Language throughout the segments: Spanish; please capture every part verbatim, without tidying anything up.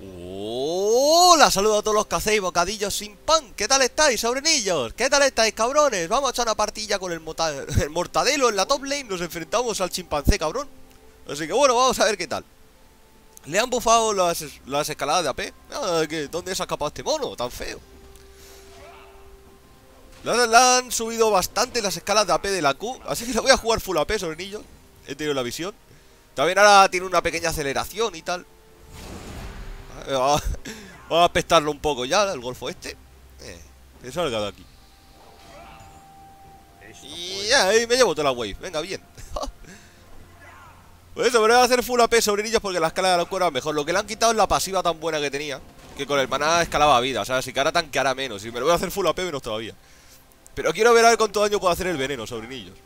Hola, saludos a todos los que hacéis bocadillos sin pan. ¿Qué tal estáis, sobrinillos? ¿Qué tal estáis, cabrones? Vamos a echar una partilla con el, el mortadelo en la top lane. Nos enfrentamos al chimpancé, cabrón. Así que bueno, vamos a ver qué tal. Le han bufado las, las escaladas de A P. Ah, ¿qué? ¿Dónde se ha escapado este mono tan feo? Le, le han subido bastante las escalas de A P de la Q. Así que la voy a jugar full A P, sobrinillos. He tenido la visión. También ahora tiene una pequeña aceleración y tal. Vamos a apestarlo un poco ya, el golfo este. Eh, que salga de aquí. Y ahí me llevo toda la wave. Venga, bien. Pues eso, me voy a hacer full A P, sobrinillos, porque la escala de la cuerda es mejor. Lo que le han quitado es la pasiva tan buena que tenía, que con el maná escalaba vida. O sea, si que ahora tanqueará menos. Y me lo voy a hacer full A P menos todavía. Pero quiero ver a ver cuánto daño puedo hacer el veneno, sobrinillos.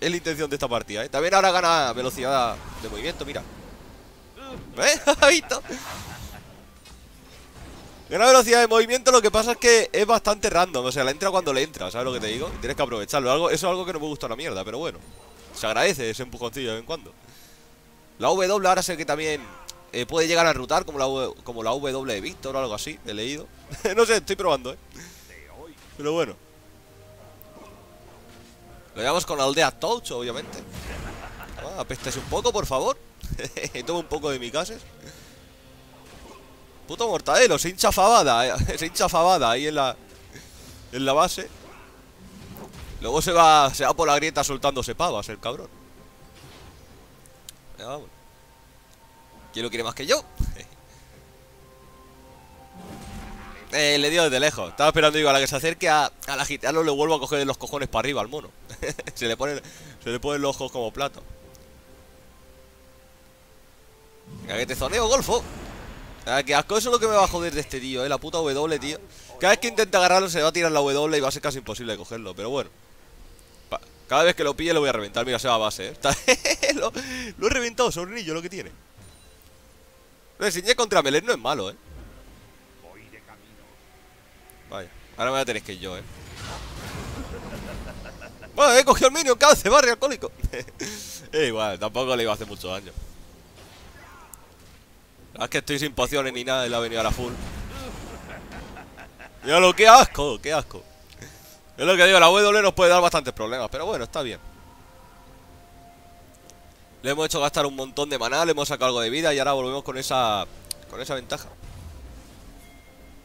Es la intención de esta partida, ¿eh? También ahora gana velocidad de movimiento, mira. ¿Eh? ¿Has visto? Gana velocidad de movimiento, lo que pasa es que es bastante random. O sea, le entra cuando le entra, ¿sabes lo que te digo? Tienes que aprovecharlo, algo, eso es algo que no me gusta una mierda. Pero bueno, se agradece ese empujoncillo de vez en cuando. La W ahora sé que también eh, puede llegar a rutar como la, como la W de Víctor o algo así, he leído. No sé, estoy probando, ¿eh? Pero bueno, lo llevamos con la aldea Touch, obviamente. Ah, apéstese un poco, por favor. Toma un poco de micases. Puto mortadelo, se hincha fabada, eh. Se hincha fabada ahí en la en la base. Luego se va se va por la grieta soltándose pavas, el cabrón. Ya, vamos. ¿Quién lo quiere más que yo? eh, le dio desde lejos. Estaba esperando, digo, a la que se acerque a, a la gitana le vuelvo a coger de los cojones para arriba al mono. se, le ponen, se le ponen los ojos como plato. Venga, que te zoneo, golfo. Ah, que asco, eso es lo que me va a joder de este tío, eh, la puta W, tío. Cada vez que intenta agarrarlo se va a tirar la W y va a ser casi imposible de cogerlo, pero bueno. Pa Cada vez que lo pille lo voy a reventar, mira, se va a base, eh. lo, lo he reventado, sobrinillo, lo que tiene. Lo enseñé contra Melet, no es malo, eh. Vaya, ahora me voy a tener que ir yo, eh. Bueno, he cogido el minion, cáncer, barrio alcohólico. eh, igual, tampoco le iba a hacer mucho daño. Es que estoy sin pociones ni nada y la ha venido a la full. Mira lo que asco, qué asco. Es lo que digo, la W nos puede dar bastantes problemas, pero bueno, está bien. Le hemos hecho gastar un montón de maná, le hemos sacado algo de vida y ahora volvemos con esa con esa ventaja.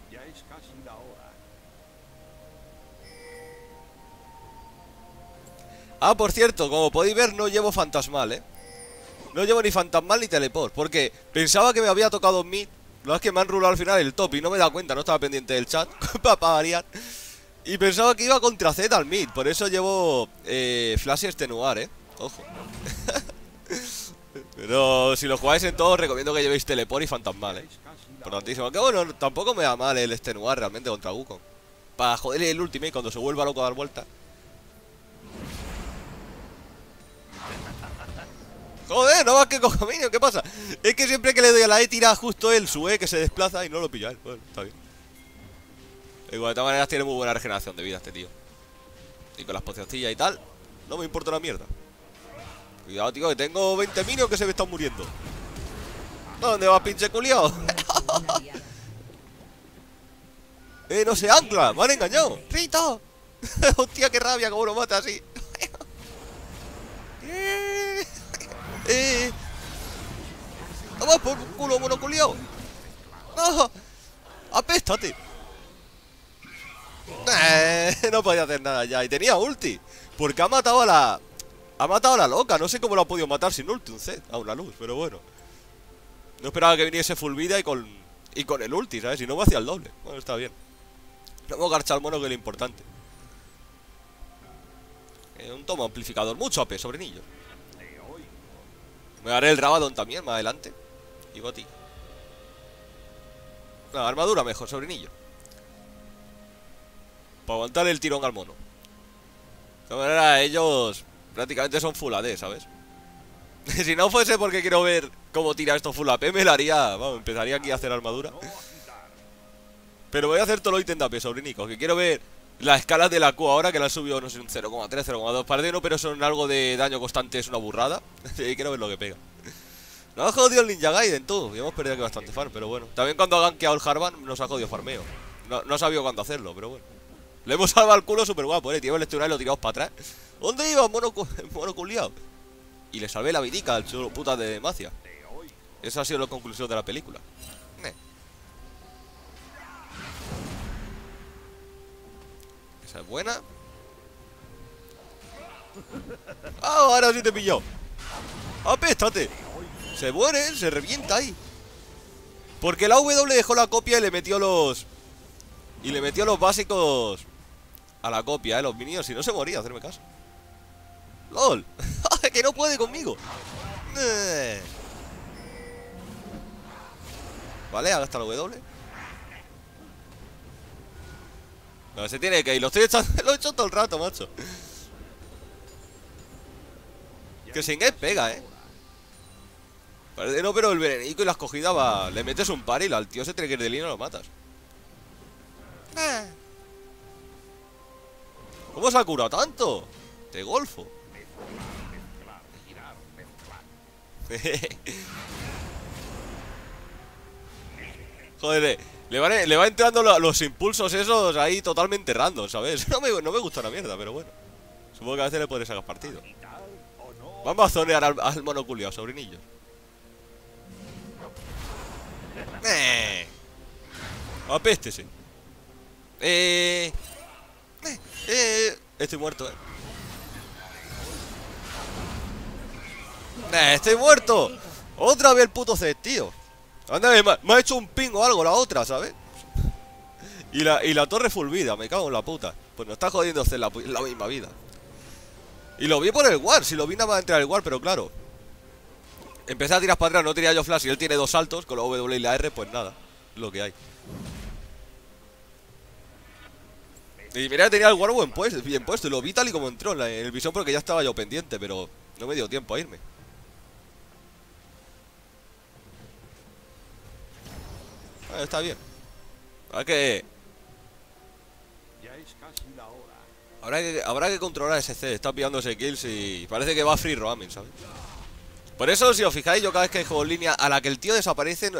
Ya es casi la hora. Ah, por cierto, como podéis ver, no llevo fantasmal, eh. No llevo ni fantasmal ni teleport, porque pensaba que me había tocado mid. Lo es que me han rulado al final el top y no me he dado cuenta, no estaba pendiente del chat. Para variar. Y pensaba que iba contra Z al mid, por eso llevo eh, flash y extenuar, eh. Ojo. Pero si lo jugáis en todo, os recomiendo que llevéis teleport y fantasmal, eh. Importantísimo. Que bueno, tampoco me da mal el extenuar realmente contra Wukong. Para joder el ultimate cuando se vuelva loco a dar vueltas. Joder, no más que coja minion, ¿qué pasa? Es que siempre que le doy a la E tira justo él, su E que se desplaza y no lo pilla él. Bueno, está bien. Igual, de todas maneras tiene muy buena regeneración de vida este tío. Y con las pocioncillas y tal, no me importa una mierda. Cuidado, tío, que tengo veinte minions que se me están muriendo. ¿Dónde vas, pinche culiao? eh, no se ancla, me han engañado. ¡Rito! Hostia, qué rabia, cómo lo mata así. Eh, vamos por culo, monoculiao. No, apéstate. Eh, no podía hacer nada ya. Y tenía ulti, porque ha matado a la Ha matado a la loca, no sé cómo lo ha podido matar sin ulti, un Z, a una luz, pero bueno. No esperaba que viniese full vida y con y con el ulti, ¿sabes? Si no me hacía el doble. Bueno, está bien. No hemos garchado al mono, que es lo importante. eh, Un tomo amplificador, mucho A P, sobrinillo. Me haré el Rabadon también, más adelante. Y Goti. La armadura mejor, sobrinillo. Para aguantar el tirón al mono. De todas maneras, ellos prácticamente son full A D, ¿sabes? Si no fuese porque quiero ver cómo tira esto full A P, me la haría... Vamos, empezaría aquí a hacer armadura. Pero voy a hacer todo lo ítem de A P, sobrinicos, que quiero ver las escalas de la Q ahora, que la han subido, no sé, un cero coma tres, cero coma dos, par de no, pero son algo de daño constante, es una burrada. Quiero ver lo que pega. No ha jodido el Ninja Gaiden, tú. Y hemos perdido aquí bastante farm, pero bueno. También cuando ha gankeado el Harvan nos ha jodido farmeo. No, no ha sabido cuándo hacerlo, pero bueno. Le hemos salvado el culo súper guapo, eh, tío. El Estunal lo tiramos para atrás. ¿Dónde iba, mono, mono culiao? Y le salvé la vidica al chulo puta de Macia. Esa ha sido la conclusión de la película. Eh. Esa es buena. ¡Ah! Oh, ahora sí te he pillado. ¡Apéstate! Se muere, se revienta ahí. Porque la W dejó la copia y le metió los... Y le metió los básicos a la copia, eh, los minions. Si no se moría, hacerme caso. ¡Lol! ¡Que no puede conmigo! Vale, ahora está la W. No, se tiene que ir. Lo estoy echando... Lo he hecho todo el rato, macho. Que Singed pega, eh. Parece no, pero el venenico y la escogida va... Le metes un par y al tío se tiene que ir de línea y lo matas. Ah. ¿Cómo se ha curado tanto? De golfo. Joder, le van, le van entrando los impulsos esos ahí totalmente random, ¿sabes? No me, no me gusta la mierda, pero bueno. Supongo que a veces le podré sacar partido. Vamos a zonear al, al monoculio, sobrinillos. Eh. Apéstese. Eh. Eh. Eh. Estoy muerto, eh. eh estoy muerto. Otra vez el puto Zed, tío. Anda, me, me ha hecho un ping o algo la otra, ¿sabes? Y la, y la torre full vida, me cago en la puta. Pues nos está jodiendo Zed la, la misma vida. Y lo vi por el guard, si lo vi nada más entrar el guard, pero claro. Empecé a tirar para atrás, no tenía yo flash y él tiene dos saltos, con la W y la R, pues nada, lo que hay. Y mira, tenía el guard buen puesto, bien puesto, y lo vi tal y como entró en, la, en el visor porque ya estaba yo pendiente, pero no me dio tiempo a irme. Bueno, está bien. Hay que... Habrá que, habrá que controlar ese C, está pillando ese kills y parece que va a free roaming, ¿sabes? Por eso, si os fijáis, yo cada vez que juego en línea, a la que el tío desaparece,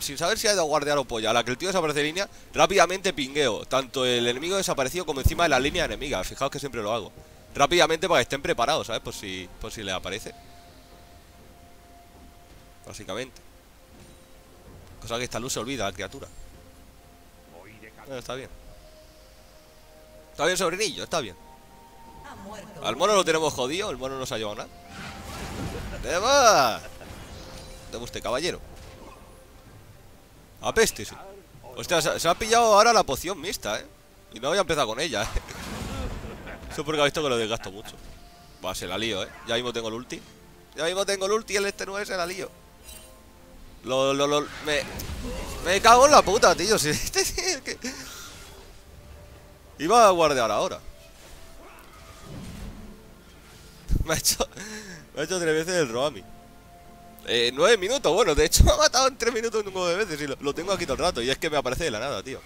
sin saber si ha ido a guardear o polla, a la que el tío desaparece en línea, rápidamente pingueo. Tanto el enemigo desaparecido como encima de la línea enemiga. Fijaos que siempre lo hago. Rápidamente para que estén preparados, ¿sabes? Por si, por si les aparece. Básicamente. Cosa que esta luz se olvida, la criatura. Bueno, está bien. Está bien, sobrinillo, está bien. Al mono lo tenemos jodido, el mono no se ha llevado nada. ¡Te va! Te guste, caballero. Apeste, sí. Hostia, se, se ha pillado ahora la poción mixta, eh. Y no voy a empezar con ella, eh. Eso porque ha visto que lo desgasto mucho. Va, se la lío, eh. Ya mismo tengo el ulti. Ya mismo tengo el ulti, el este nueve se la lío. Lo, lo, lo. Me. Me cago en la puta, tío. Si este es que. Iba a guardear ahora. Me ha hecho... Me ha hecho tres veces el Roami. Eh, nueve minutos, bueno, de hecho me ha matado en tres minutos nueve veces y lo, lo tengo aquí todo el rato. Y es que me aparece de la nada, tío.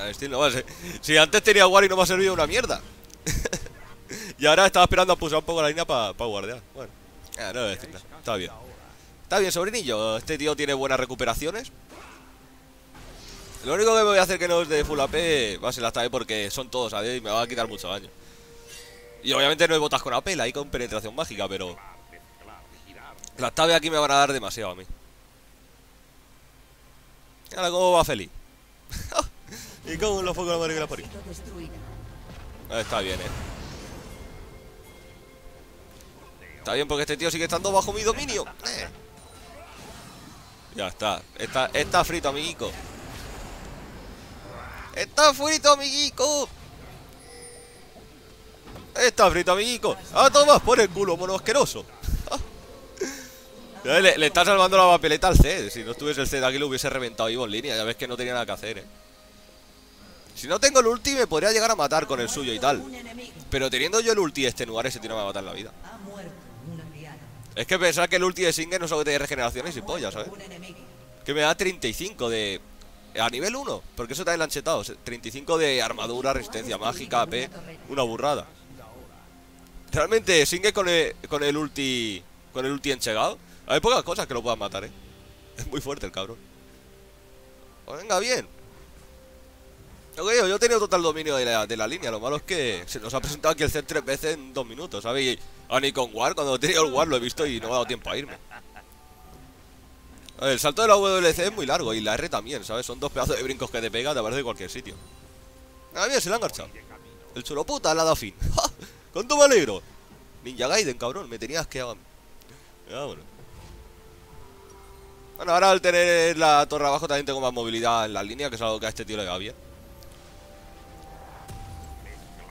A ver, no va a ser. Si antes tenía guard y no me ha servido una mierda. Y ahora estaba esperando a pulsar un poco la línea para pa guardear. Bueno, eh, no voy a decir nada. Está bien. Está bien, sobrinillo. Este tío tiene buenas recuperaciones. Lo único que me voy a hacer que no es de full A P va a ser la A P porque son todos, ¿sabes? Y me va a quitar mucho daño. Y obviamente no hay botas con A P, la hay con penetración mágica, pero... Las A P aquí me van a dar demasiado a mí. Ahora cómo va Feli. Y cómo los focos de la madre que la parí. Está bien, eh. Está bien porque este tío sigue estando bajo mi dominio. Eh. Ya está. Está, está frito, amiguico. ¡Está frito, amiguico! ¡Está frito, amiguico! ¡Ah, tomas por el culo, mono asqueroso! le, le está salvando la papeleta al Zed. Si no estuviese el Zed aquí lo hubiese reventado vivo en línea. Ya ves que no tenía nada que hacer, eh. Si no tengo el ulti me podría llegar a matar con el suyo y tal. Pero teniendo yo el ulti este lugar ese tío no me va a matar en la vida. Es que pensar que el ulti de Singed no solo tiene regeneraciones y pollas, ¿sabes? Que me da treinta y cinco de... A nivel uno, porque eso está lanchetado. treinta y cinco de armadura, resistencia mágica, A P. Una burrada. Realmente Singed con el, con el ulti. con el ulti enchegado. Hay pocas cosas que lo puedan matar, eh. Es muy fuerte el cabrón. Pues venga, bien. Yo digo, yo he tenido total dominio de la, de la línea. Lo malo es que se nos ha presentado aquí el C tres veces en dos minutos, ¿sabéis? A ni con War, cuando he tenido el War lo he visto y no me ha dado tiempo a irme. A ver, el salto de la W L C es muy largo y la R también, ¿sabes? Son dos pedazos de brincos que te pega, te aparece de cualquier sitio. Ah, mira, se la han enganchado. El chuloputa le ha dado fin. ¡Ja! ¡Con tu peligro! Ninja Gaiden, cabrón, me tenías que... Ah, bueno. Bueno, ahora al tener la torre abajo también tengo más movilidad en la línea, que es algo que a este tío le va bien.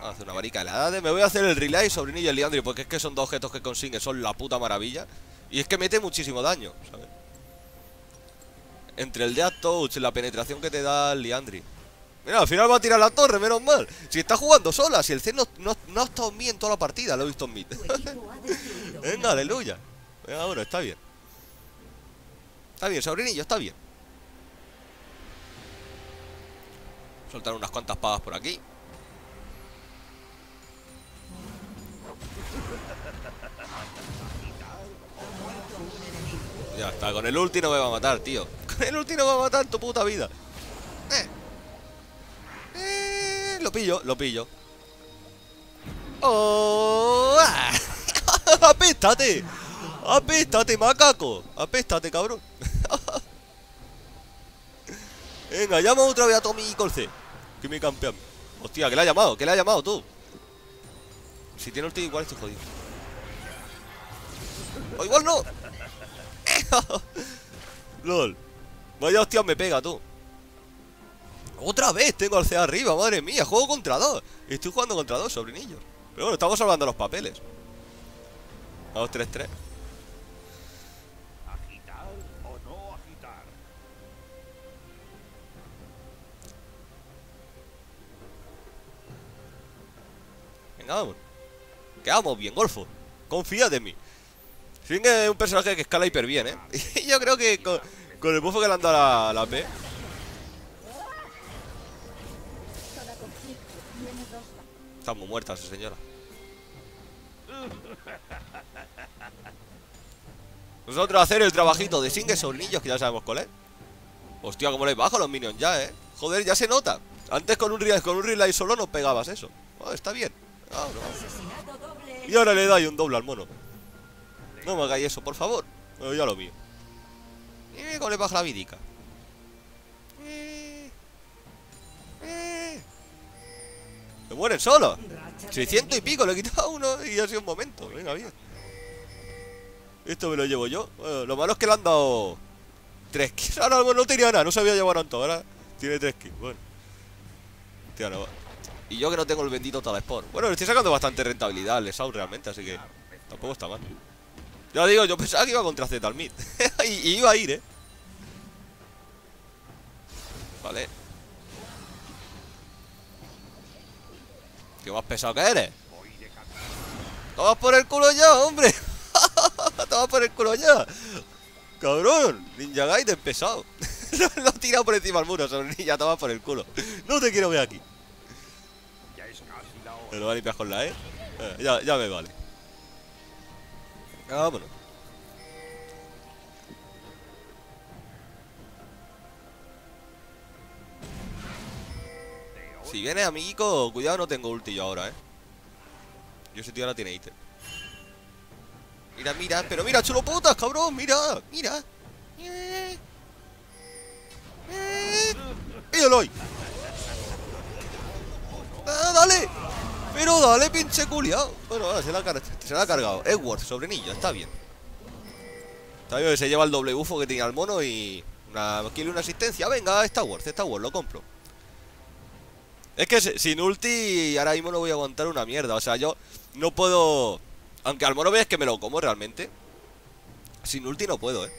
Hace una varica helada de... Me voy a hacer el relay sobre Ninja y Leandri, porque es que son dos objetos que consigue, son la puta maravilla. Y es que mete muchísimo daño, ¿sabes? Entre el Death Touch, la penetración que te da el Leandri. Mira, al final va a tirar la torre, menos mal. Si está jugando sola, si el C no, no, no ha estado en mí en toda la partida, lo he visto en mí. Venga, aleluya. Venga, bueno, está bien. Está bien, sobrinillo, está bien. Soltar unas cuantas pavas por aquí. Ya está, con el ulti no me va a matar, tío. Con el ulti no me va a matar en tu puta vida. Eh. Eh, lo pillo, lo pillo. ¡Oh! ¡Ah! ¡Apéstate! ¡Apéstate, macaco! ¡Apéstate, cabrón! Venga, llama otra vez a Tommy y Colce, que me campean. Hostia, que le ha llamado, que le ha llamado tú. Si tiene ulti igual estoy jodido. O igual no. Lol. Vaya hostia, me pega tú. Otra vez tengo al C arriba, madre mía. Juego contra dos. Estoy jugando contra dos, sobrinillos. Pero bueno, estamos salvando los papeles. Vamos tres tres. Agitar o no agitar. Venga, vamos. Quedamos bien, Golfo. Confía de mí. Singed es un personaje que escala hiper bien, ¿eh? Y yo creo que con, con el buffo que le han dado a la, la P. Está muy muerta esa señora. Nosotros hacer el trabajito de Singed Solnillos, que ya sabemos cuál es. Hostia, como les bajo los minions ya, ¿eh? Joder, ya se nota. Antes con un relay, con un relay solo no pegabas eso. Oh, está bien. Ah, no. Y ahora le dais un doble al mono. No me hagáis eso, por favor. Bueno, ya lo mío. Eh, cómo le baja la vidica. Eh, eh. ¡Se mueren solos! seiscientos y pico, le he quitado uno y ha sido un momento. Venga, bien. Esto me lo llevo yo. Bueno, lo malo es que le han dado tres kills. Ahora bueno, no tenía nada, no sabía llevar tanto. Ahora tiene tres kills. Bueno. Hostia, no va. Y yo que no tengo el bendito Talesport. Bueno, le estoy sacando bastante rentabilidad al Esaú realmente, así que tampoco está mal. Ya digo, yo pensaba que iba contra Z al mid. y, y iba a ir, eh. Vale. ¿Qué más pesado que eres? ¡Tomas por el culo ya, hombre! ¡Tomas por el culo ya! ¡Cabrón! Ninja Gaiden pesado. Lo he tirado por encima del muro, Sonrilla. Tomas por el culo. No te quiero ver aquí. Me lo va a limpiar con la E. Eh, ya, ya me vale. Vámonos. Si viene amigo, cuidado, no tengo ulti yo ahora, eh. Yo ese tío ahora tiene ítem. Mira, mira, pero mira, chulo putas, cabrón, mira, mira. Eh, eh, ¡píllalo ahí! ¡Ah, dale! Pero dale, pinche culiao. Bueno, ahora se la, se la ha cargado Edward, sobrinillo, está bien. Está bien que se lleva el doble bufo que tenía el mono y... Una, quiere una asistencia, venga, está Edward, está Edward, lo compro. Es que sin ulti ahora mismo no voy a aguantar una mierda. O sea, yo no puedo... Aunque al mono veas que me lo como realmente. Sin ulti no puedo, eh.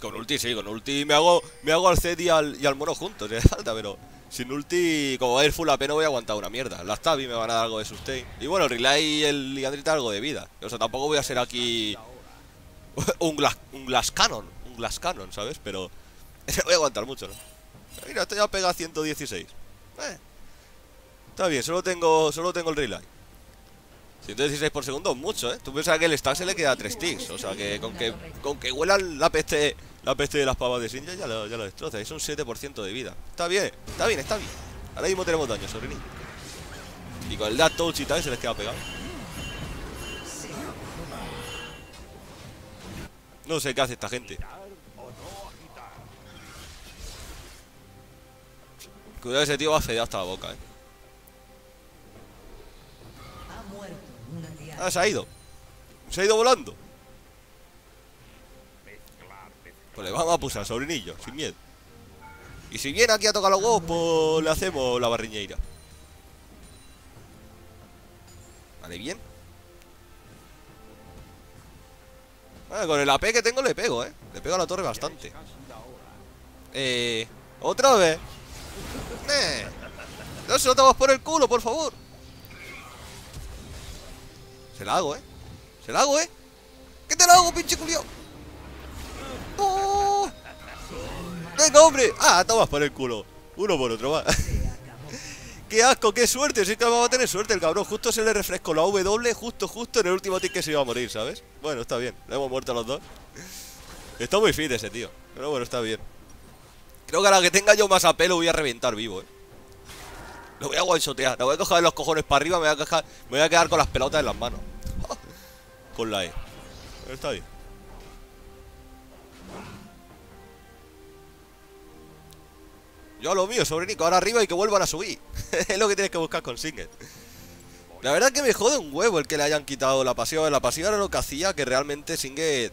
Con ulti sí, con ulti me hago, me hago al Zed y al, y al mono juntos, si hace falta, pero... Sin ulti, como va a ir full A P, no voy a aguantar una mierda. Las Tabi me van a dar algo de sustain. Y bueno, el Relay y el Liandrita algo de vida. O sea, tampoco voy a ser aquí un, gla un Glass Cannon. Un Glass Cannon, ¿sabes? Pero no voy a aguantar mucho, ¿no? Mira, esto ya pega ciento dieciséis. eh. Está bien, solo tengo, solo tengo el Relay. ciento dieciséis por segundo, mucho, ¿eh? Tú piensas que el stack se le queda tres ticks. O sea, que con que con que huelan la peste la peste de las pavas de Singed ya lo, ya lo destroza. Es un siete por ciento de vida. Está bien, está bien, está bien. Ahora mismo tenemos daño, Sorini. Y con el Death Touch y tal se les queda pegado. No sé qué hace esta gente. Cuidado, ese tío va a fedear hasta la boca, eh. Ah, se ha ido. Se ha ido volando. Pues le vamos a pulsar, sobrinillo, sin miedo. Y si viene aquí a tocar los huevos, pues le hacemos la barriñeira. Vale, bien. Bueno, con el A P que tengo le pego, eh. Le pego a la torre bastante. Eh. Otra vez. Eh. No se lo tomas por el culo, por favor. Se la hago, eh. Se la hago, eh. ¿Qué te la hago, pinche culiao? ¡Oh! ¡Venga, hombre! ¡Ah, tomas por el culo! Uno por otro, va. ¡Qué asco, qué suerte! Sí que va a tener suerte el cabrón. Justo se le refrescó la W, justo, justo en el último tick que se iba a morir, ¿sabes? Bueno, está bien. Le hemos muerto a los dos. Está muy fit ese tío. Pero bueno, está bien. Creo que a la que tenga yo más apelo voy a reventar vivo, eh. Lo voy a one-shotear, lo voy a coger de los cojones para arriba, me voy a, coger, me voy a quedar con las pelotas en las manos. Con la E. Está bien. Yo a lo mío, sobrinico, ahora arriba y que vuelvan a subir. Es lo que tienes que buscar con Singed. La verdad es que me jode un huevo el que le hayan quitado la pasiva. La pasiva era lo que hacía que realmente Singed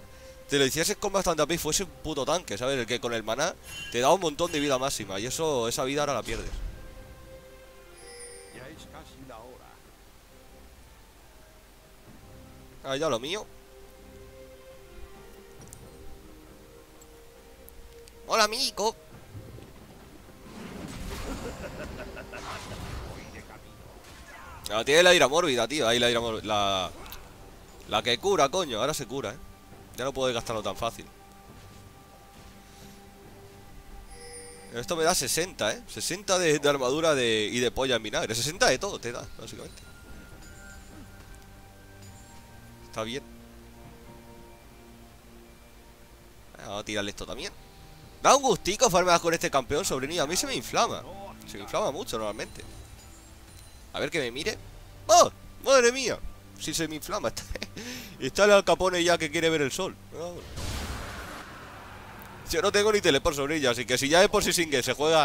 te lo hicieses con bastante A P y fuese un puto tanque, ¿sabes? El que con el maná te da un montón de vida máxima. Y eso, esa vida ahora la pierdes. Ya es casi la hora. Ah, ya lo mío. Hola, amigo. Ah, tiene la ira mórbida, tío. Ahí la ira mórbida. La... la que cura, coño. Ahora se cura, eh. Ya no puedo gastarlo tan fácil. Esto me da sesenta, ¿eh? sesenta de, de armadura de, y de polla en vinagre. sesenta de todo te da, básicamente. Está bien. Vamos a tirarle esto también. Da un gustico farmear con este campeón, sobrinillo. A mí se me inflama. Se me inflama mucho normalmente. A ver que me mire. ¡Oh! ¡Madre mía! Si se me inflama está. Y está el Al Capone ya que quiere ver el sol. No. Yo no tengo ni teleport sobre ella, así que si ya es por si Singed se juega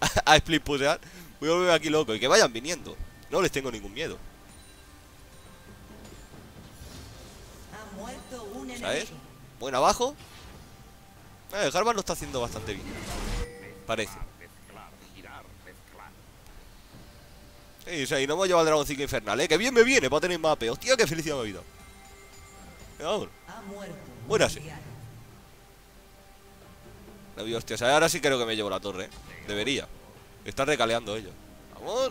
a, a split pusear, voy a volver aquí loco. Y que vayan viniendo. No les tengo ningún miedo. ¿Sabes? Bueno, abajo. Eh, Harvard lo está haciendo bastante bien. Parece. Sí, o sea, y no hemos llevado al dragoncito infernal, eh. Que bien me viene para tener más A P. Hostia, qué felicidad me ha habido. Vamos. Buena, sí. La vi, hostia. O sea, ahora sí creo que me llevo la torre, ¿eh? Debería. Están recaleando ellos. Vamos.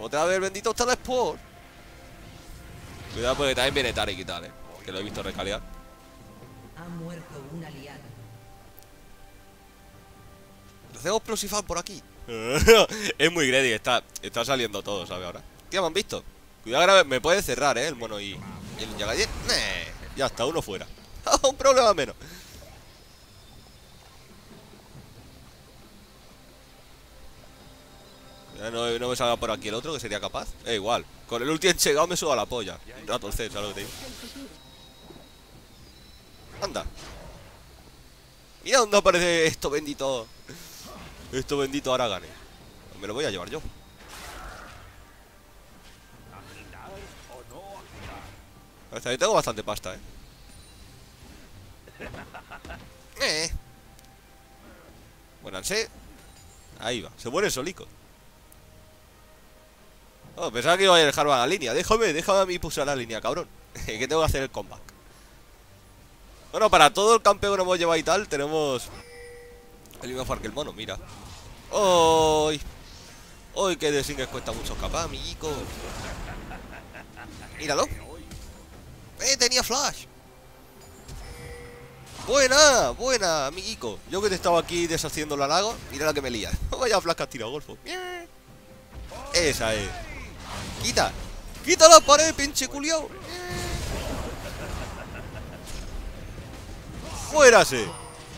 Otra vez, bendito está la Sport. Cuidado porque también viene Tarek y tal, eh. Que lo he visto recalear. Ha muerto un aliado. Hacemos Plosifan por aquí. Es muy greedy, está, está saliendo todo, ¿sabes? Ahora. Tío, me han visto. Cuidado, ahora me puede cerrar, ¿eh? El mono y, y el Yagayen. Ya está, uno fuera. Un problema menos. Ya no, no me salga por aquí el otro, que sería capaz. Eh, igual. Con el ulti enchegado me subo a la polla. Un rato el C, ¿sabes lo que te digo? Anda. Mira dónde aparece esto, bendito. Esto bendito ahora gane. Me lo voy a llevar yo. Hasta ahí tengo bastante pasta, eh. Eh. Bueno, sí. Ahí va. Se muere solico. Oh, pensaba que iba a dejar a la línea. Déjame, déjame a mí pulsar la línea, cabrón. Que tengo que hacer el comeback. Bueno, para todo el campeón que hemos llevado y tal, tenemos... el mismo far que el mono, mira. ¡Oy! ¡Oy! Que de Singed cuesta mucho escapar, amiguico. Míralo. ¡Eh! Tenía flash. Buena, buena, amiguico. Yo que te estaba aquí deshaciendo el halago. Mira la que me lía. Vaya flaca tira golfo. Esa es. Quita. Quita la pared, pinche culiao. Muérase.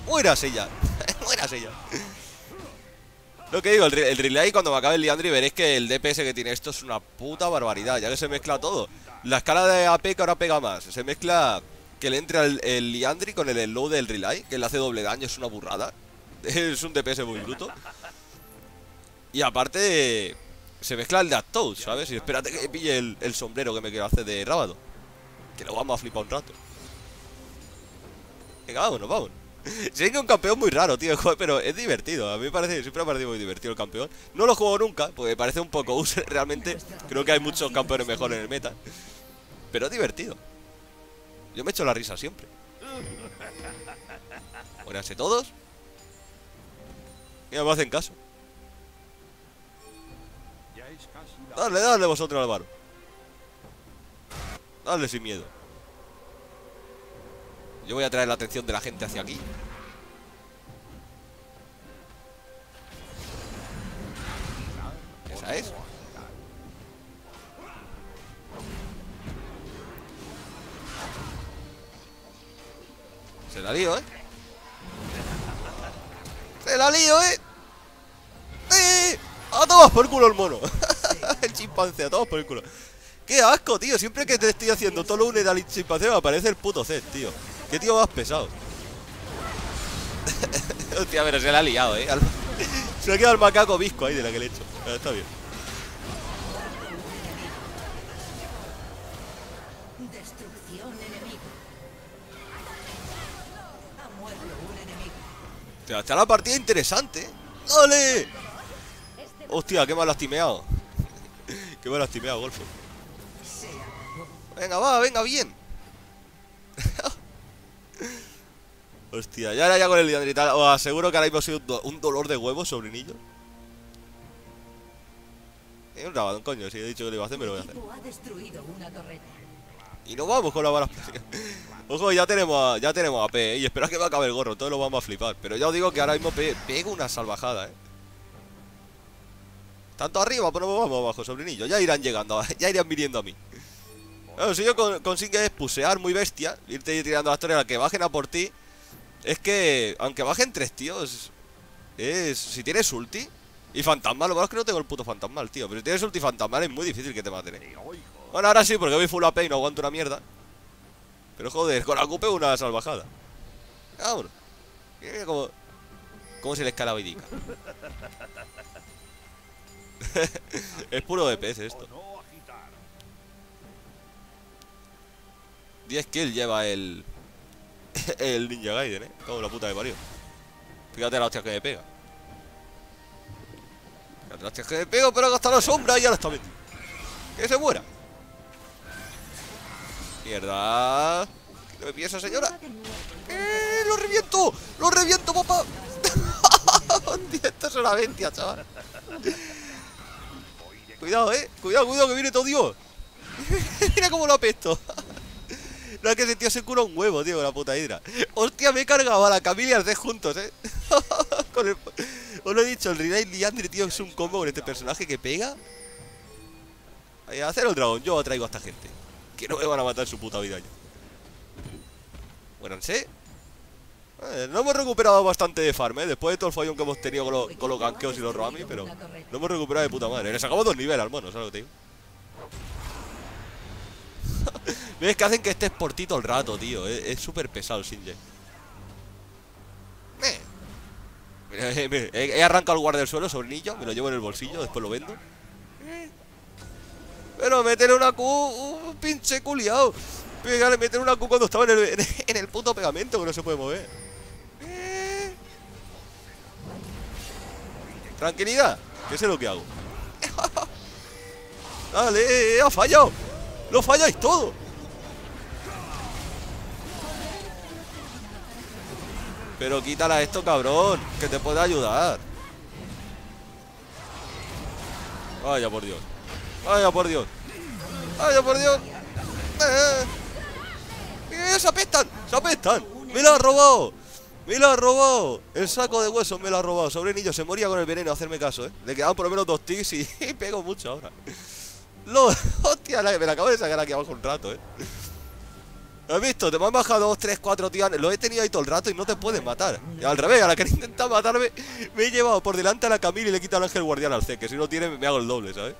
Muérase ya. Muérase ya. Lo que digo, el, el relay cuando me acabe el liandre y veréis que el D P S que tiene esto es una puta barbaridad. Ya que se mezcla todo. La escala de A P que ahora pega más. Se mezcla que le entra el, el liandre con el slow del relay, que le hace doble daño, es una burrada. Es un D P S muy bruto. Y aparte, se mezcla el de Actout, ¿sabes? Y espérate que pille el, el sombrero que me quiero hacer de rábado, que lo vamos a flipar un rato. Venga, vámonos, vámonos. Sí, que un campeón muy raro, tío, pero es divertido. A mí me parece, siempre me ha parecido muy divertido el campeón. No lo juego nunca, porque me parece un poco user. Realmente, creo que hay muchos campeones mejores en el meta, pero es divertido. Yo me echo la risa siempre. Buenas a todos. Mira, me hacen caso. Dale, dale vosotros, Álvaro. Dale sin miedo. Yo voy a traer la atención de la gente hacia aquí. Esa es. Se la lío, ¿eh? Se la lío, ¿eh? ¡Eh! ¡A todos por culo el mono! El chimpancé, a todos por el culo. ¡Qué asco, tío! Siempre que te estoy haciendo todo lo une al chimpancé me aparece el puto Zed, tío. ¡Qué tío más pesado! Hostia, pero se la ha liado, eh. Se le ha quedado el macaco visco ahí de la que le he hecho. Pero está bien. Destrucción enemigo. Ha muerto un enemigo. O sea, está la partida interesante. ¡Dale! Hostia, qué mal lastimeado. Qué mal lastimeado, golfo. Venga, va, venga, bien. Hostia, ya ahora ya con el liandre y tal, os aseguro que ahora mismo ha sido un, do un dolor de huevos, sobrinillo. Es un rabadón, coño, si he dicho que lo iba a hacer, me lo voy a hacer. Y nos vamos con la bala. Ojo, ya tenemos a, ya tenemos a P, ¿eh? Y espera que me acabe el gorro, todos lo vamos a flipar. Pero ya os digo que ahora mismo pe pego una salvajada, eh. Tanto arriba, pero nos vamos abajo, sobrinillo. Ya irán llegando, ya irán viniendo a mí. Claro, si yo con consigues pusear muy bestia, irte tirando a la torre a la que bajen a por ti. Es que, aunque bajen tres tíos, es, si tienes ulti y fantasma, lo malo es que no tengo el puto fantasmal, tío. Pero si tienes ulti y fantasmal es muy difícil que te maten. Bueno, ahora sí, porque voy full A P y no aguanto una mierda. Pero joder, con la Q P una salvajada. Vámonos. Mira cómo, cómo se le escala bidica. Es puro D P S esto. diez kills lleva el... el Ninja Gaiden, eh. Como la puta de parió. Fíjate la hostia que me pega. Fíjate la hostia que me pego, pero ha gastado la sombra y ahora está metido. Que se muera. Mierda. ¿Qué me piensa, señora? ¡Eh! ¡Lo reviento! ¡Lo reviento, papá! Esto es una bestia, chaval. Cuidado, eh. Cuidado, cuidado, que viene todo Dios. Mira cómo lo apesto. No, es que ese tío se cura un huevo, tío, con la puta hidra. Hostia, me he cargado a la Camille y al D juntos, eh. Con el... Os lo he dicho, el Rinai Liandre, tío, es un combo con este personaje que pega. Ahí, a hacer el dragón, yo atraigo a esta gente, que no me van a matar su puta vida ya. Bueno, ¿sí? Eh, no hemos recuperado bastante de farm, eh. Después de todo el follón que hemos tenido con, lo, con los gankeos y los roami, pero no hemos recuperado de puta madre. Le sacamos dos niveles al mono, ¿sabes lo que te digo? ¿Ves que hacen que estés por ti todo el rato, tío? Es súper pesado el Singed. Eh. He, he arrancado el guardia del suelo, sobrinillo. Me lo llevo en el bolsillo, después lo vendo. Pero meterle una Q, un pinche culiao. Pégale, meterle una Q cuando estaba en el, en el puto pegamento que no se puede mover. Eh. Tranquilidad, que sé lo que hago. Dale, ha fallado. ¡Lo falláis todo! Pero quítala esto, cabrón, que te puede ayudar. Vaya por Dios. Vaya por Dios. Vaya por Dios. Eh. Eh, se apestan, se apestan. Me la ha robado. ¡Me lo ha robado! El saco de huesos me lo ha robado. Sobrenillo, se moría con el veneno, hacerme caso, ¿eh? Le quedaban por lo menos dos tics y pego mucho ahora. Lo... Hostia, me la acabo de sacar aquí abajo un rato, ¿eh? ¿Has visto? Te me han bajado dos, tres, cuatro tíos. Lo he tenido ahí todo el rato y no te pueden matar. Y al revés, a la que intenta matarme, me he llevado por delante a la Camila y le he quitado al ángel guardián al C. Que si no tiene, me hago el doble, ¿sabes?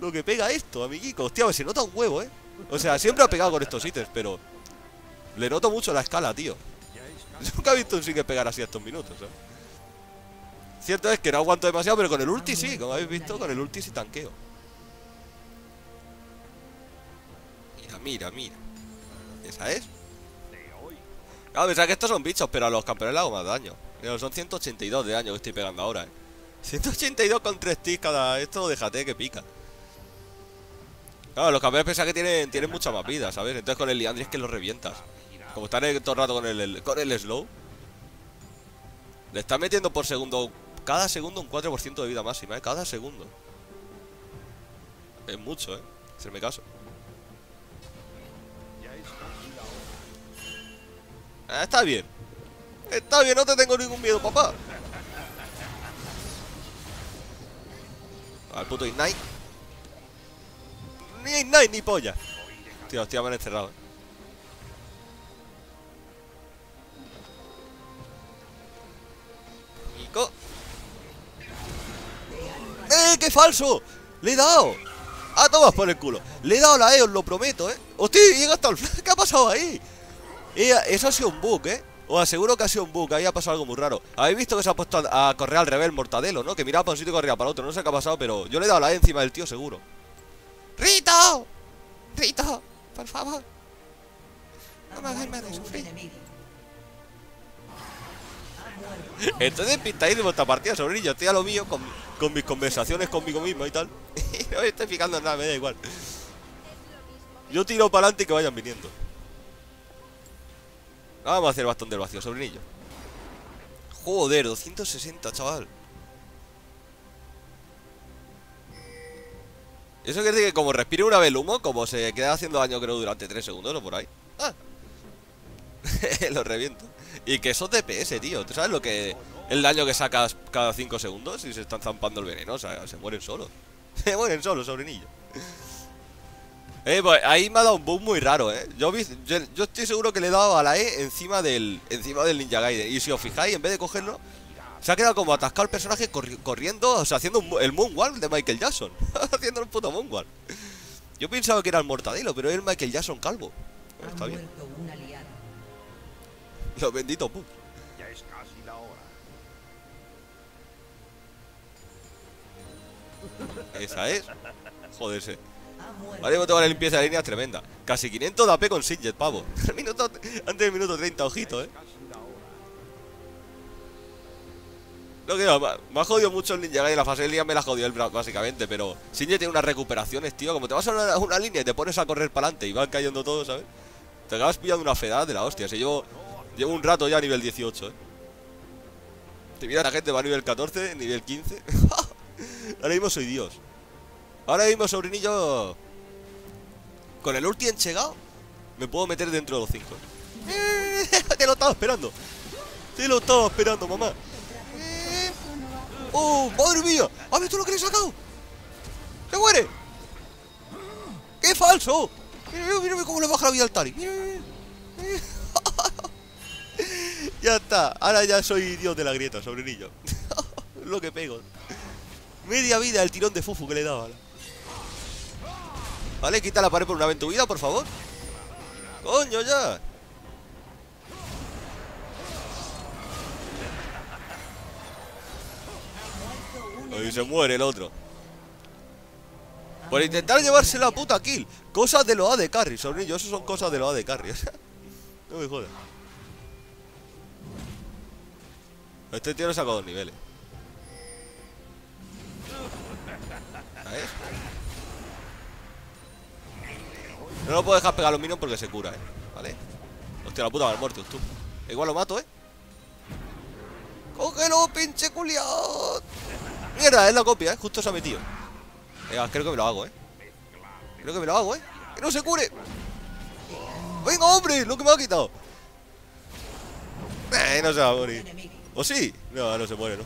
Lo que pega esto, amiguico. Hostia, me se nota un huevo, ¿eh? O sea, siempre ha pegado con estos ítems, pero... Le noto mucho la escala, tío. Nunca he visto un Singed pegar así a estos minutos, ¿sabes? Cierto es que no aguanto demasiado, pero con el ulti sí, como habéis visto, con el ulti sí tanqueo. Mira, mira, mira. ¿Esa es? Claro, pensaba que estos son bichos, pero a los campeones les hago más daño. Pero son ciento ochenta y dos de daño que estoy pegando ahora, ¿eh? ciento ochenta y dos con tres ticks cada... Esto déjate que pica. Claro, los campeones pensaba que tienen, tienen mucha más vida, ¿sabes? Entonces con el Liandry es que los revientas. Como están todo el rato con el, el, con el slow. Le están metiendo por segundo. Cada segundo un cuatro por ciento de vida máxima, ¿eh? Cada segundo. Es mucho, ¿eh? Se me caso. Ah, está bien. Está bien, no te tengo ningún miedo, papá. Al puto Ignite. Ni Ignite ni polla. Tío, hostia, me han encerrado, ¿eh? ¡Eh, qué falso! ¡Le he dado! ¡Ah, tomas por el culo! Le he dado la E, os lo prometo, ¿eh? ¡Hostia, llega hasta el flash! ¿Qué ha pasado ahí? Eh, eso ha sido un bug, ¿eh? Os aseguro que ha sido un bug, ahí ha pasado algo muy raro. Habéis visto que se ha puesto a, a correr al revés el mortadelo, ¿no? Que miraba para un sitio y corría para otro, no sé qué ha pasado, pero yo le he dado la E encima del tío, seguro. ¡Rito! ¡Rito! ¡Por favor! ¡No me hagáis más de sufrir! Entonces pintadísimo esta partida, sobrinillo. Estoy a lo mío con, con mis conversaciones conmigo mismo y tal. Y no me estoy fijando en nada, me da igual. Yo tiro para adelante y que vayan viniendo. Vamos a hacer bastón del vacío, sobrinillo. Joder, doscientos sesenta, chaval. Eso quiere decir que como respire una vez el humo, como se queda haciendo daño creo durante tres segundos o por ahí. Ah. Lo reviento. Y que eso es D P S, tío. ¿Tú sabes lo que... el daño que sacas cada cinco segundos y se están zampando el veneno? O sea, se mueren solos. Se mueren solos, sobrinillo. Eh, pues ahí me ha dado un bug muy raro, eh. Yo, yo, yo estoy seguro que le he dado a la E encima del encima del Ninja Gaiden. Y si os fijáis, en vez de cogerlo, se ha quedado como atascado el personaje corri corriendo, o sea, haciendo un, el Moonwalk de Michael Jackson. Haciendo el puto Moonwalk. Yo pensaba que era el Mortadelo, pero es el Michael Jackson calvo. Bueno, está bien. Los benditos bugs. Ya es casi la hora. Esa es. Joderse. Vale, hemos tomado la limpieza de líneas tremenda. Casi quinientos de A P con Singed, pavo. Minuto, antes del minuto treinta, ojito, eh. Lo que no, me ha jodido mucho el Ninja Gaiden. La fase de línea me la ha jodido él, básicamente. Pero Singed tiene unas recuperaciones, tío. Como te vas a una, una línea y te pones a correr para adelante y van cayendo todos, ¿sabes? Te acabas pillando una fedad de la hostia. Si yo llevo un rato ya a nivel dieciocho, eh. Te mira la gente, va a nivel catorce, nivel quince. Ahora mismo soy Dios. Ahora mismo, sobrinillo. Con el ulti enchegado, me puedo meter dentro de los cinco. Eh, te lo estaba esperando. Te lo estaba esperando, mamá. Eh, ¡Oh, madre mía! ¿Has visto lo que le he sacado? ¡Se muere! ¡Qué falso! Mira, mira cómo le baja la vida al Tari. Mira, mira. Ya está, ahora ya soy Dios de la grieta, sobrinillo. Lo que pego. Media vida el tirón de fufu que le daba. Vale, quita la pared por una vez en tu vida, por favor. Coño, ya. Ahí se muere el otro. Por intentar llevarse la puta kill. Cosas de los A D Carry, sobrinillo. Eso son cosas de los A D Carry. No me jodas. Este tío le saca dos niveles. ¿Sabes? No lo puedo dejar pegar a los minions porque se cura, eh. Vale. Hostia, la puta va al Mortius, tú. Igual lo mato, eh. ¡Cógelo, pinche culiao! Mierda, es la copia, eh. Justo se ha metido. Venga, creo que me lo hago, eh. Creo que me lo hago, eh. ¡Que no se cure! ¡Venga, hombre! ¡Lo que me ha quitado! Eh, no se va a morir. ¿O sí? No, no se muere, ¿no?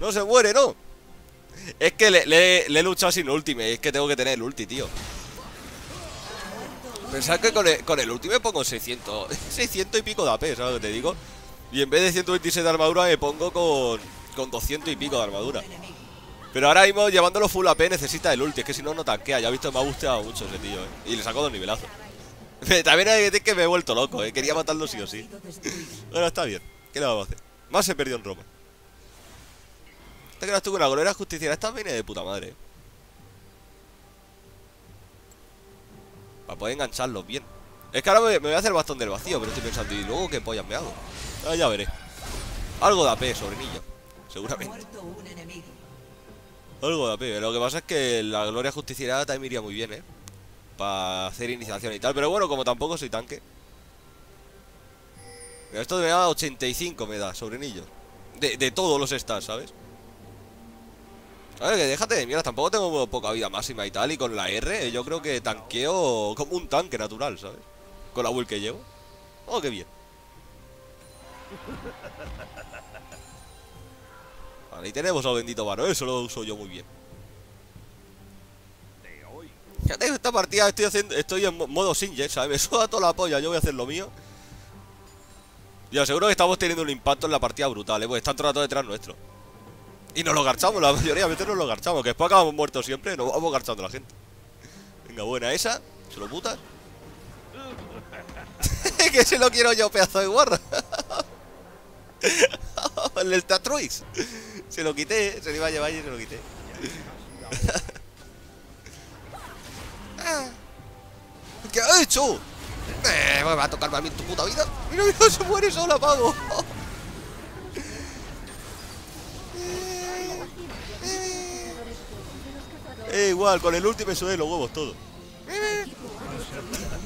No se muere, ¿no? Es que le, le, le he luchado sin ulti. Y es que tengo que tener el ulti, tío. Pensad que con el, con el ulti me pongo seiscientos. seiscientos y pico de A P, ¿sabes lo que te digo? Y en vez de ciento veintiséis de armadura me pongo con, con doscientos y pico de armadura. Pero ahora mismo llevándolo full A P necesita el ulti. Es que si no, no tanquea. Ya he visto, me ha gustado mucho ese tío, ¿eh? Y le saco dos nivelazos. También hay que decir que me he vuelto loco, ¿eh? Quería matarlo sí o sí. Bueno, está bien. ¿Qué le vamos a hacer? Más se perdió en Roma. Te quedas tú con la golera justiciera. Esta viene de puta madre. Para poder engancharlos bien. Es que ahora me, me voy a hacer el bastón del vacío. Pero estoy pensando, ¿y luego qué pollas me hago? Ah, ya veré. Algo de A P, sobrinillo. Seguramente. Algo de A P. Lo que pasa es que la gloria justiciera también iría muy bien, ¿eh? Para hacer iniciación y tal. Pero bueno, como tampoco soy tanque. Mira, esto me da ochenta y cinco, me da, sobrinillo. De, de todos los stats, ¿sabes? A ver, que déjate de mierda. Tampoco tengo poca vida máxima y tal. Y con la R yo creo que tanqueo como un tanque natural, ¿sabes? Con la build que llevo. Oh, qué bien. Vale, y tenemos al bendito varo. Eso lo uso yo muy bien. Fíjate que esta partida estoy haciendo, estoy en modo Singed, ¿sabes? Me suda toda la polla, yo voy a hacer lo mío. Y aseguro que estamos teniendo un impacto en la partida brutal, ¿eh? Pues están todo el rato detrás nuestro. Y nos lo garchamos, la mayoría de veces nos lo garchamos. Que después acabamos muertos siempre, nos vamos garchando a la gente. Venga, buena esa, se lo putas. Que se lo quiero yo, pedazo de guarra. El ElTioBarry. Se lo quité, se lo iba a llevar y se lo quité. ¿Qué ha hecho? Eh, me va a tocar más bien tu puta vida. Mira, mira, se muere sola, pavo. eh, eh. eh, igual, con el último sube los huevos todo.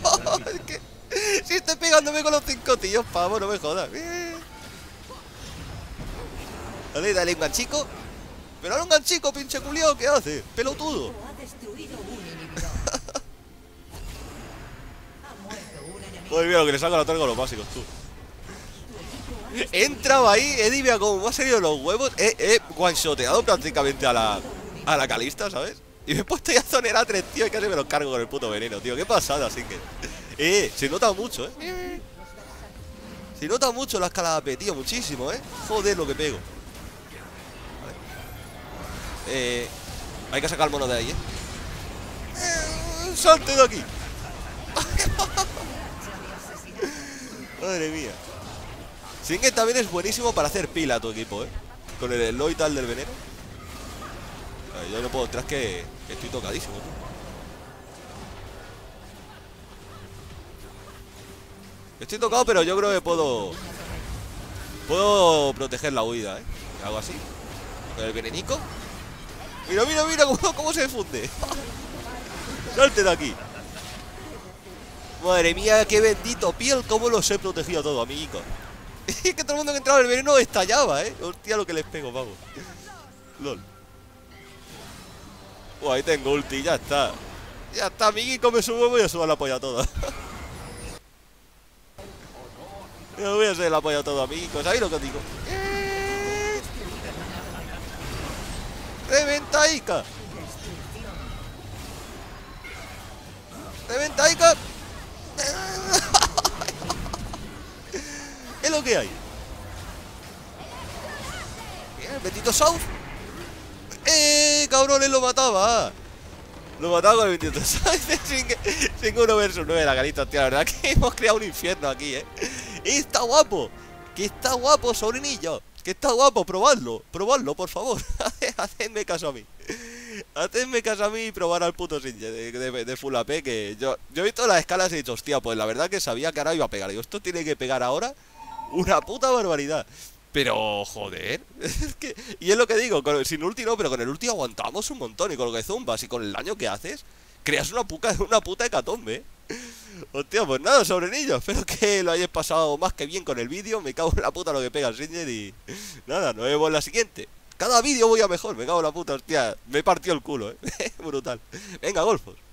Oh, es que si estoy pegándome con los cinco tíos, pavo, no me jodas. Dale, dale un ganchico. Pero ahora un ganchico, pinche culiao, ¿qué hace? Pelotudo. Joder, mira lo que le saco a la torre con los básicos, tú. Entraba ahí, Eddie, mira cómo me ha salido los huevos. He, he one-shoteado prácticamente a la, a la Calista, ¿sabes? Y me he puesto ya a zonear a tres, tío, y casi me los cargo con el puto veneno, tío. Qué pasada, así que... Eh, se nota mucho, ¿eh? Se nota mucho la escala de A P, tío, muchísimo, ¿eh? Joder, lo que pego. Vale. Eh... Hay que sacar el mono de ahí, ¿eh? eh ¡Salte de aquí! Madre mía. Singed también es buenísimo para hacer pila a tu equipo, ¿eh? Con el elo y tal del veneno. Ay, yo no puedo tras que estoy tocadísimo, tío. Estoy tocado, pero yo creo que puedo... Puedo proteger la huida, ¿eh? Hago así. Con el venenico. Mira, mira, mira cómo, cómo se funde. Salte de aquí. Madre mía, qué bendito piel, cómo los he protegido a todos, amiguitos. Es que todo el mundo que entraba en el veneno estallaba, eh. Hostia, lo que les pego, vamos. LOL. Uy, ahí tengo ulti, ya está. Ya está, amiguitos, me subo, voy a subir la polla toda. Me voy a subir la polla toda, amiguitos, ¿sabéis lo que os digo? ¿Eh? ¡Reventa, Ica! ¡Reventa, Ica! Es lo que hay. Bien, bendito South. Eh, cabrones, lo mataba. Lo mataba con el bendito South. Sin uno versus nueve, la Calista, tío. La verdad que hemos creado un infierno aquí, eh. Y está guapo. Que está guapo, sobrinillo. Que está guapo, probadlo. Probadlo, por favor. Hacedme caso a mí. Hacedme caso a mí y probar al puto Singed de, de, de full A P, que yo, yo he visto las escalas y he dicho, hostia, pues la verdad que sabía que ahora iba a pegar. Digo, esto tiene que pegar ahora una puta barbaridad. Pero, joder, es que, y es lo que digo, con, sin ulti no, pero con el ulti aguantamos un montón. Y con lo que zumbas y con el daño que haces, creas una, puca, una puta hecatombe. Hostia, pues nada, sobrenillo, espero que lo hayáis pasado más que bien con el vídeo. Me cago en la puta lo que pega el Singed y nada, nos vemos en la siguiente. Cada vídeo voy a mejor, me cago en la puta, hostia. Me partió el culo, eh. Brutal. Venga, golfos.